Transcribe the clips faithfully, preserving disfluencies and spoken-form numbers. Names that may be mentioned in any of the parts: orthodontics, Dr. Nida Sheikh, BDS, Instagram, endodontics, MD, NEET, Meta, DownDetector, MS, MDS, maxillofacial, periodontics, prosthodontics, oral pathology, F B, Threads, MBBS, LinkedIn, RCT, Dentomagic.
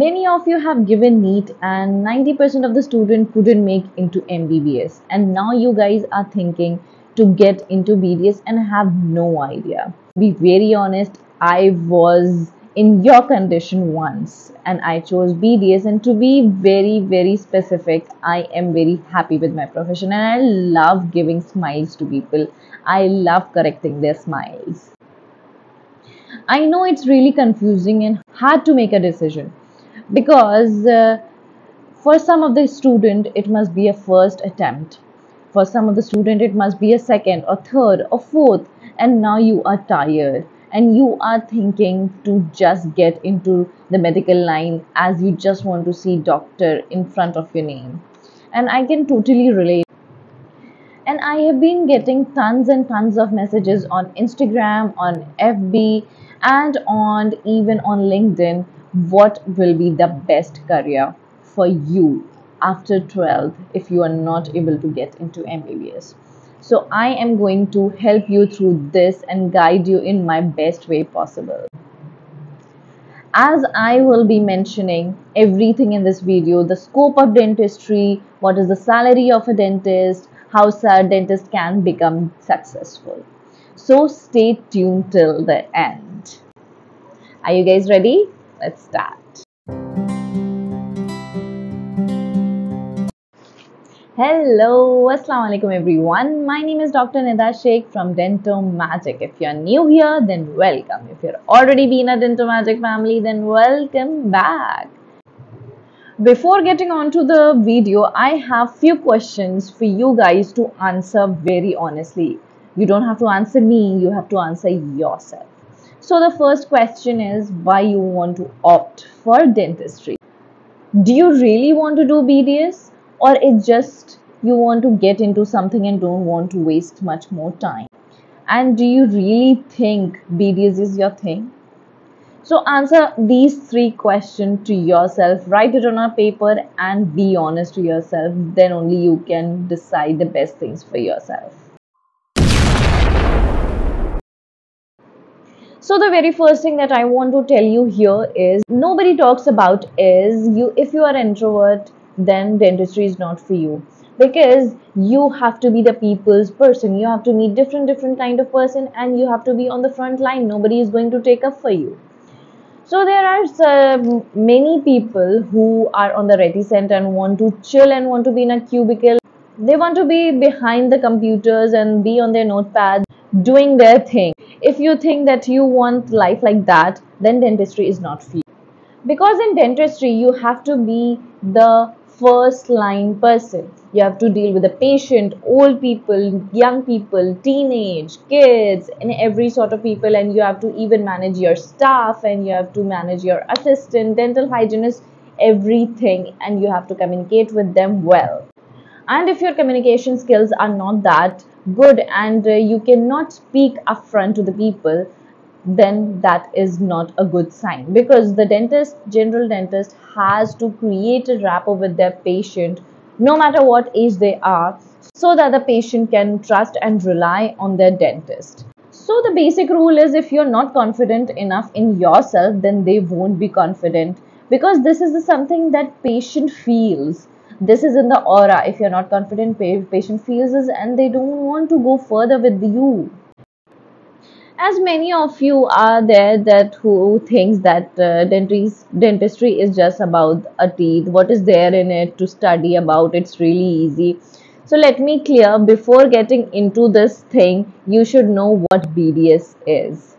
Many of you have given NEET and ninety percent of the student couldn't make into M B B S, and now you guys are thinking to get into B D S and have no idea. To be very honest, I was in your condition once and I chose B D S, and to be very very specific, I am very happy with my profession and I love giving smiles to people. I love correcting their smiles. I know it's really confusing and hard to make a decision because uh, for some of the student it must be a first attempt. For some of the student it must be a second or third or fourth, and now you are tired and you are thinking to just get into the medical line as you just want to see doctor in front of your name. And I can totally relate. And I have been getting tons and tons of messages on Instagram, on F B, and on even on LinkedIn, what will be the best career for you after twelfth if you are not able to get into M B B S. So I am going to help you through this and guide you in my best way possible. As I will be mentioning everything in this video, the scope of dentistry, what is the salary of a dentist, how a dentist can become successful. So stay tuned till the end. Are you guys ready? Let's start. Hello, assalamu alaikum everyone. My name is Doctor Nida Sheikh from Dentomagic. If you are new here, then welcome. If you're already been a Dentomagic family, then welcome back. Before getting on to the video, I have few questions for you guys to answer very honestly. You don't have to answer me, you have to answer yourself. So the first question is, why you want to opt for dentistry? Do you really want to do B D S? Or it's just you want to get into something and don't want to waste much more time? And do you really think B D S is your thing? So answer these three questions to yourself. Write it on a paper and be honest to yourself. Then only you can decide the best things for yourself. So the very first thing that I want to tell you here is, nobody talks about is you. If you are introvert, then dentistry is not for you, because you have to be the people's person. You have to meet different different kind of person and you have to be on the front line. Nobody is going to take up for you. So there are uh, many people who are on the reticent and want to chill and want to be in a cubicle. They want to be behind the computers and be on their notepad doing their thing. If you think that you want life like that, then dentistry is not for you, because in dentistry you have to be the first line person. You have to deal with the patient, old people, young people, teenage kids, and every sort of people. And you have to even manage your staff, and you have to manage your assistant, dental hygienist, everything. And you have to communicate with them well. And if your communication skills are not that good and uh, you cannot speak upfront to the people, then that is not a good sign, because the dentist, general dentist, has to create a rapport with their patient no matter what age they are, so that the patient can trust and rely on their dentist. So the basic rule is, if you're not confident enough in yourself, then they won't be confident, because this is something that patient feels. This is in the aura. If you're not confident, patient feels this and they don't want to go further with you. As many of you are there that who thinks that uh, dentist, dentistry is just about a teeth, what is there in it to study about, it's really easy. So let me clear, before getting into this thing, you should know what B D S is.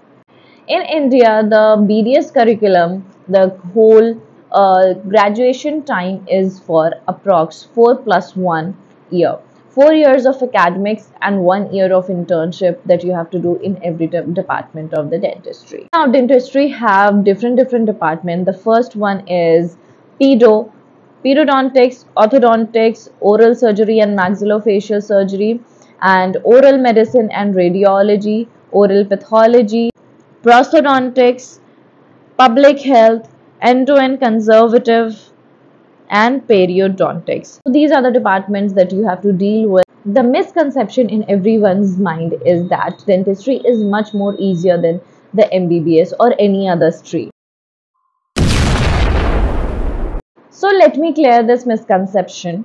In India, the B D S curriculum, the whole uh, graduation time is for approx four plus one year. Four years of academics and one year of internship that you have to do in every de department of the dentistry. Now, dentistry have different different departments. The first one is pedo, periodontics, orthodontics, oral surgery and maxillofacial surgery, and oral medicine and radiology, oral pathology, prosthodontics, public health, end-to-end conservative, and periodontics. So these are the departments that you have to deal with. The misconception in everyone's mind is that dentistry is much more easier than the M B B S or any other stream. So let me clear this misconception.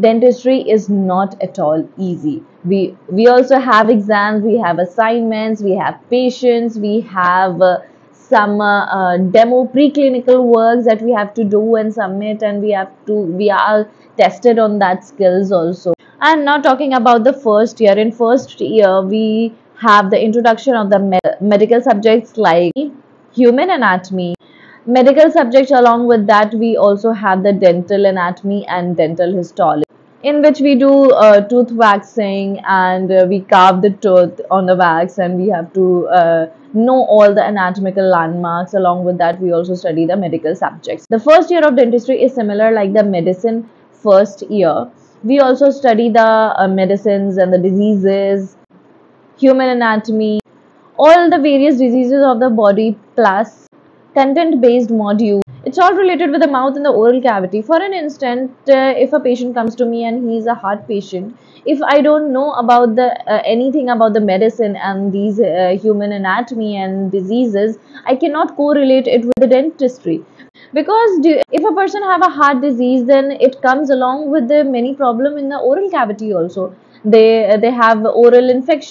Dentistry is not at all easy. We, we also have exams, we have assignments, we have patients, we have uh, some uh, uh, demo preclinical works that we have to do and submit, and we have to, we are tested on that skills also. And now talking about the first year. In first year, we have the introduction of the med medical subjects like human anatomy. Medical subjects, along with that we also have the dental anatomy and dental histology, in which we do uh, tooth waxing, and uh, we carve the tooth on the wax, and we have to uh, know all the anatomical landmarks. Along with that, we also study the medical subjects. The first year of dentistry is similar like the medicine first year. We also study the uh, medicines and the diseases, human anatomy, all the various diseases of the body, plus content-based module. It's all related with the mouth and the oral cavity. For an instant, uh, if a patient comes to me and he's a heart patient, if I don't know about the uh, anything about the medicine and these uh, human anatomy and diseases, I cannot correlate it with the dentistry. Because do, if a person have a heart disease, then it comes along with the many problem in the oral cavity also. They, uh, they have oral infection,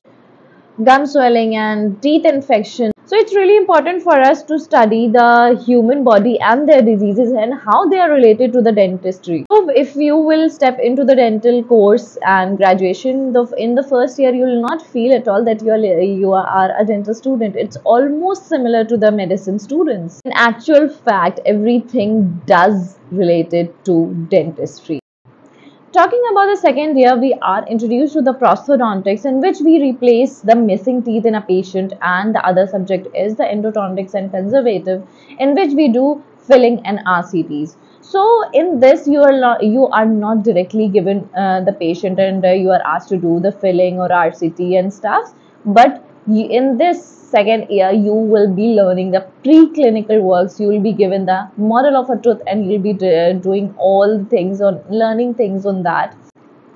gum swelling and teeth infection. So it's really important for us to study the human body and their diseases and how they are related to the dentistry. So if you will step into the dental course and graduation, the, in the first year you will not feel at all that you are, you are a dental student. It's almost similar to the medicine students. In actual fact, everything does related to dentistry. Talking about the second year, we are introduced to the prosthodontics, in which we replace the missing teeth in a patient, and the other subject is the endodontics and conservative, in which we do filling and R C Ts. So in this, you are not, you are not directly given uh, the patient and uh, you are asked to do the filling or R C T and stuff, but in this second year, you will be learning the preclinical works. You will be given the model of a tooth and you'll be doing all things on learning things on that.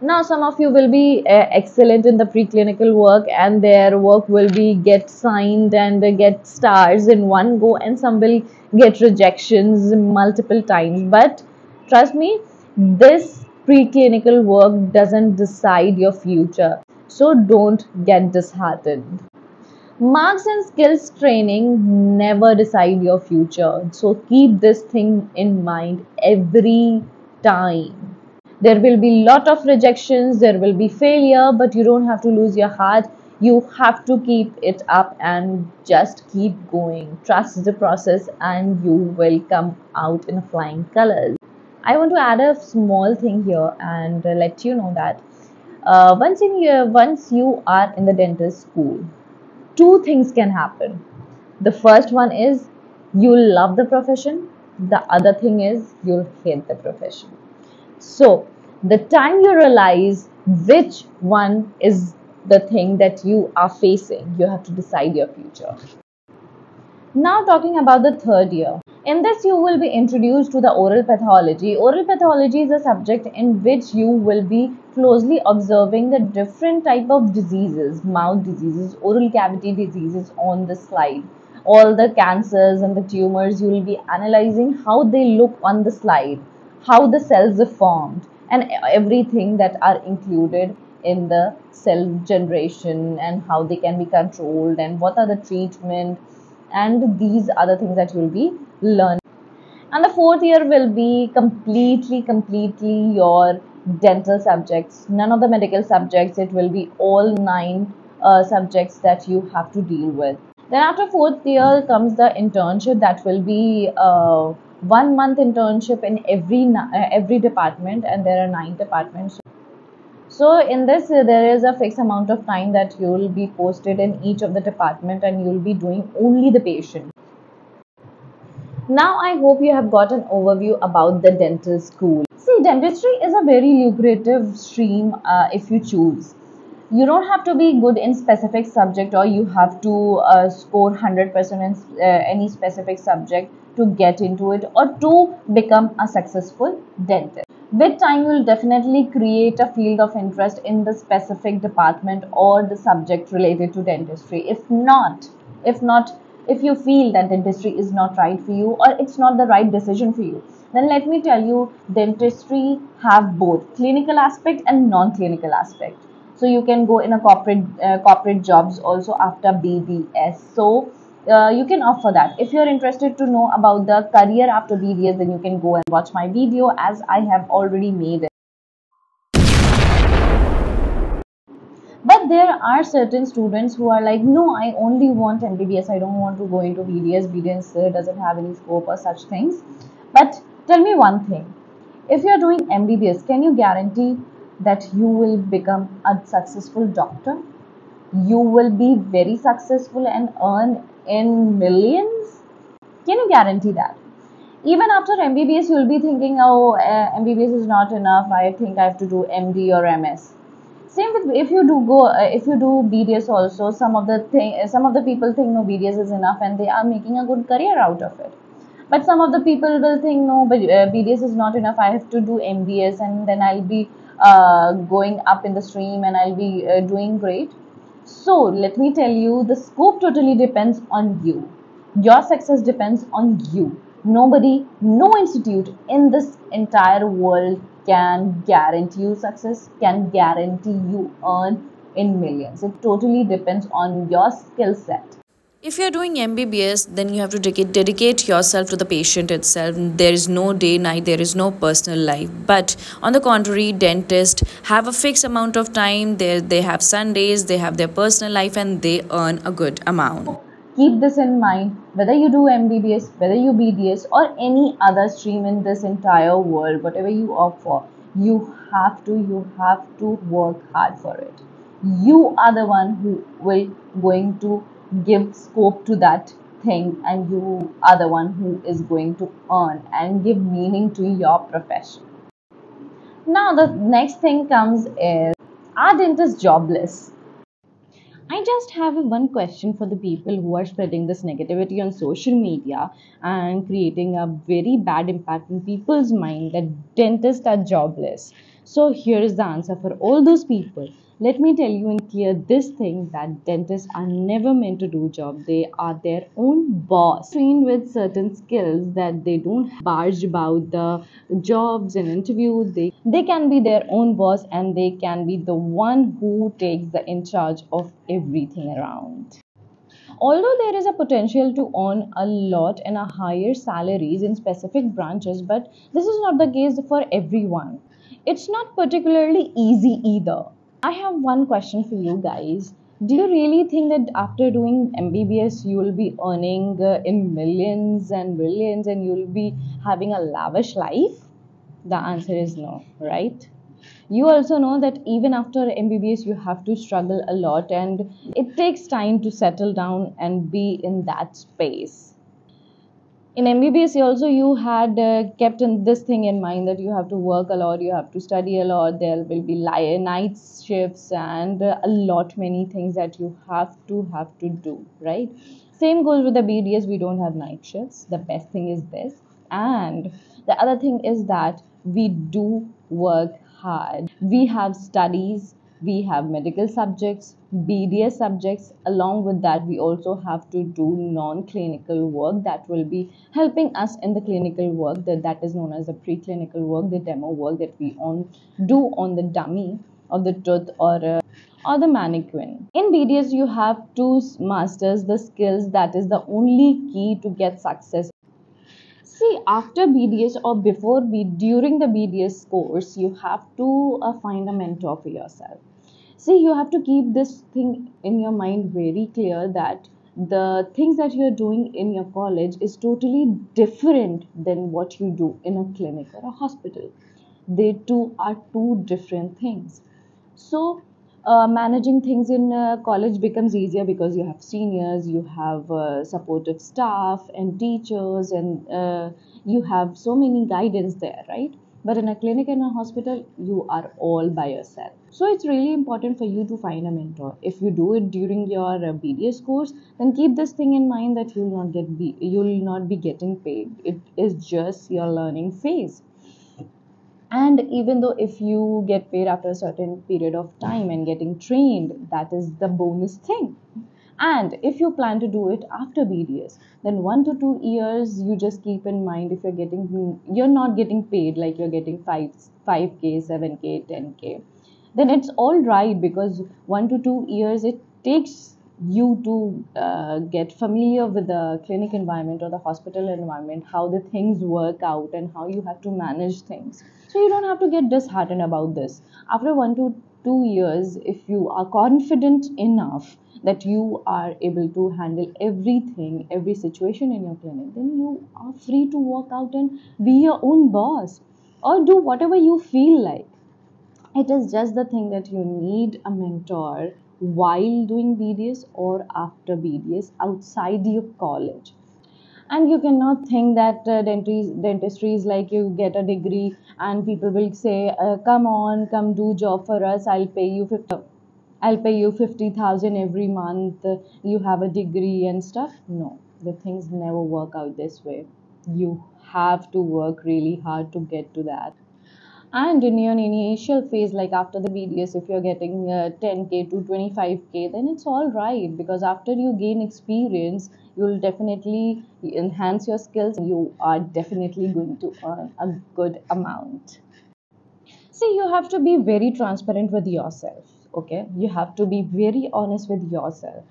Now, some of you will be uh, excellent in the preclinical work and their work will be get signed and uh, get stars in one go, and some will get rejections multiple times. But trust me, this preclinical work doesn't decide your future. So don't get disheartened. Marks and skills training never decide your future. So keep this thing in mind every time. There will be lot of rejections, there will be failure, but you don't have to lose your heart. You have to keep it up and just keep going. Trust the process and you will come out in flying colors. I want to add a small thing here and let you know that uh, once in year, once you are in the dental school, two things can happen. The first one is you'll love the profession. The other thing is you'll hate the profession. So the time you realize which one is the thing that you are facing, you have to decide your future. Now talking about the third year. In this, you will be introduced to the oral pathology. Oral pathology is a subject in which you will be closely observing the different type of diseases, mouth diseases, oral cavity diseases on the slide. All the cancers and the tumors, you will be analyzing how they look on the slide, how the cells are formed, and everything that are included in the cell generation and how they can be controlled and what are the treatment, and these other things that you will be learning. And the fourth year will be completely, completely your dental subjects. None of the medical subjects. It will be all nine uh, subjects that you have to deal with. Then after fourth year comes the internship. That will be uh, one month internship in every uh, every department, and there are nine departments. So in this, uh, there is a fixed amount of time that you will be posted in each of the department, and you will be doing only the patient. Now I hope you have got an overview about the dental school. See, dentistry is a very lucrative stream uh, if you choose. You don't have to be good in specific subject, or you have to uh, score one hundred percent in uh, any specific subject to get into it or to become a successful dentist. With time, you will definitely create a field of interest in the specific department or the subject related to dentistry. If not, if not, if you feel that dentistry is not right for you or it's not the right decision for you, then let me tell you, dentistry have both clinical aspect and non-clinical aspect. So you can go in a corporate uh, corporate jobs also after B D S. So uh, you can opt for that. If you're interested to know about the career after B D S, then you can go and watch my video as I have already made it. But there are certain students who are like, no, I only want M B B S. I don't want to go into B D S. B D S doesn't have any scope or such things. But tell me one thing. If you're doing M B B S, can you guarantee that you will become a successful doctor? You will be very successful and earn in millions? Can you guarantee that? Even after M B B S, you will be thinking, oh, uh, M B B S is not enough. I think I have to do M D or M S. Same with if you do go uh, if you do B D S also, some of the thing some of the people think no, B D S is enough and they are making a good career out of it. But some of the people will think no, but uh, B D S is not enough, I have to do M D S and then I'll be uh, going up in the stream and I'll be uh, doing great. So let me tell you, the scope totally depends on you. Your success depends on you. Nobody, no institute in this entire world can guarantee you success, can guarantee you earn in millions. It totally depends on your skill set. If you're doing M B B S, then you have to dedicate yourself to the patient itself. There is no day, night, there is no personal life. But on the contrary, dentists have a fixed amount of time. They, they have Sundays, they have their personal life and they earn a good amount. Keep this in mind, whether you do M B B S, whether you B D S or any other stream in this entire world, whatever you opt for, you have to, you have to work hard for it. You are the one who will going to give scope to that thing and you are the one who is going to earn and give meaning to your profession. Now the next thing comes is, are dentists jobless? I just have one question for the people who are spreading this negativity on social media and creating a very bad impact in people's mind that dentists are jobless. So here is the answer for all those people. Let me tell you and clear this thing that dentists are never meant to do job. They are their own boss. Trained with certain skills that they don't barge about the jobs and interviews. They, they can be their own boss and they can be the one who takes the in charge of everything around. Although there is a potential to earn a lot and a higher salaries in specific branches, but this is not the case for everyone. It's not particularly easy either. I have one question for you guys. Do you really think that after doing M B B S, you will be earning uh, in millions and billions and you will be having a lavish life? The answer is no, right? You also know that even after M B B S, you have to struggle a lot and it takes time to settle down and be in that space. In M B B S also, you had uh, kept in this thing in mind that you have to work a lot, you have to study a lot, there will be night shifts and uh, a lot many things that you have to have to do, right? Same goes with the B D S, we don't have night shifts. The best thing is this. And the other thing is that we do work hard. We have studies, we have medical subjects, B D S subjects. Along with that, we also have to do non-clinical work that will be helping us in the clinical work, that, that is known as the preclinical work, the demo work that we on, do on the dummy of the tooth or, uh, or the mannequin. In B D S, you have to master the skills. That is the only key to get success. See, after B D S or before B, during the B D S course, you have to uh, find a mentor for yourself. See, you have to keep this thing in your mind very clear that the things that you're doing in your college is totally different than what you do in a clinic or a hospital. They two are two different things. So uh, managing things in uh, college becomes easier because you have seniors, you have uh, supportive staff and teachers and uh, you have so many guidance there, right? But in a clinic and a hospital, you are all by yourself. So it's really important for you to find a mentor. If you do it during your B D S course, then keep this thing in mind that you'll not get be you'll not be getting paid. It is just your learning phase. And even though if you get paid after a certain period of time and getting trained, that is the bonus thing. And if you plan to do it after B D S, then one to two years, you just keep in mind if you're getting, you're not getting paid, like you're getting five, five K, seven K, ten K, then it's all right, because one to two years, it takes you to uh, get familiar with the clinic environment or the hospital environment, how the things work out and how you have to manage things. So you don't have to get disheartened about this. After one to two years, if you are confident enough that you are able to handle everything, every situation in your clinic, then you are free to walk out and be your own boss or do whatever you feel like. It is just the thing that you need a mentor while doing B D S or after B D S outside your college. And you cannot think that uh, dentistry is like you get a degree and people will say, uh, come on, come do job for us, I'll pay you fifty thousand. I'll pay you fifty thousand every month, you have a degree and stuff. No, the things never work out this way. You have to work really hard to get to that. And in your initial phase, like after the B D S, if you're getting uh, ten K to twenty-five K, then it's all right, because after you gain experience, you'll definitely enhance your skills and you are definitely going to earn a good amount. See, you have to be very transparent with yourself. Okay, you have to be very honest with yourself.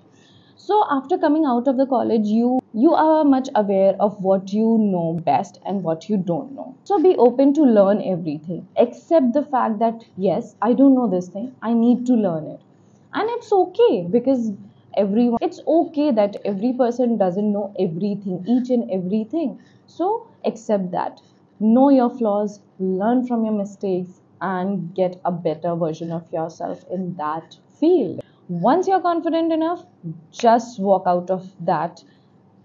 So after coming out of the college, you you are much aware of what you know best and what you don't know. So be open to learn everything, except the fact that, yes, I don't know this thing, I need to learn it. And it's okay, because everyone, it's okay that every person doesn't know everything, each and everything. So accept that. Know your flaws, learn from your mistakes, and get a better version of yourself in that field. Once you're confident enough, just walk out of that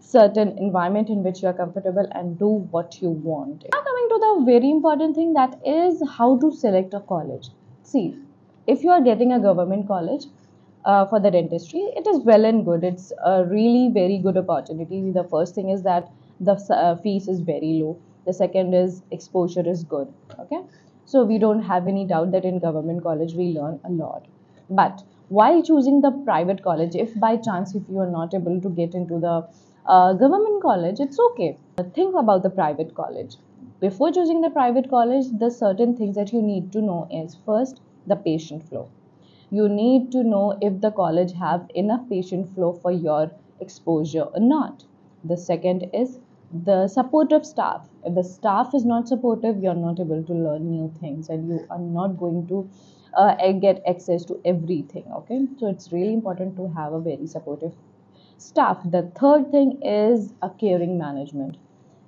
certain environment in which you're comfortable and do what you want. Now coming to the very important thing, that is how to select a college. See, if you are getting a government college uh, for the dentistry, it is well and good. It's a really very good opportunity. The first thing is that the uh, fees is very low. The second is exposure is good. Okay. So we don't have any doubt that in government college we learn a lot. But while choosing the private college, if by chance if you are not able to get into the uh, government college, it's okay. But think about the private college. Before choosing the private college, the certain things that you need to know is, first, the patient flow. You need to know if the college have enough patient flow for your exposure or not. The second is the supportive staff. If the staff is not supportive, you're not able to learn new things and you are not going to uh, get access to everything. Okay, so it's really important to have a very supportive staff. The third thing is a caring management.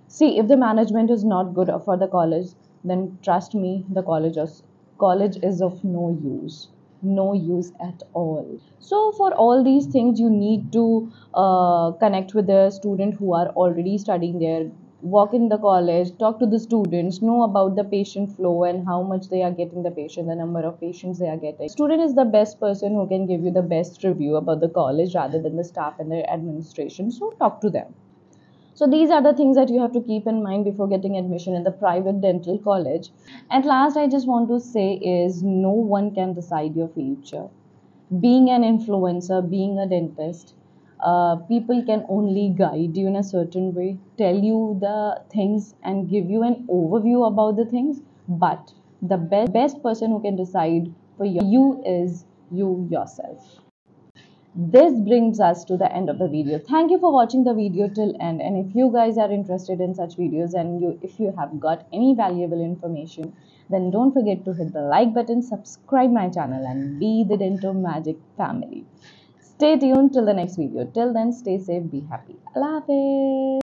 See, if the management is not good for the college, then trust me, the college is, college is of no use. No use at all. So for all these things, you need to uh, connect with the student who are already studying there, walk in the college, talk to the students, know about the patient flow and how much they are getting the patient, the number of patients they are getting. Student is the best person who can give you the best review about the college rather than the staff and their administration. So talk to them. So these are the things that you have to keep in mind before getting admission in the private dental college. At last, I just want to say is no one can decide your future. Being an influencer, being a dentist, uh, people can only guide you in a certain way, tell you the things and give you an overview about the things. But the best, best person who can decide for you is you yourself. This brings us to the end of the video. Thank you for watching the video till end, and if you guys are interested in such videos and you if you have got any valuable information, then don't forget to hit the like button, subscribe my channel and be the Dentomagic family. Stay tuned till the next video. Till then, stay safe, be happy. Allah Hafiz.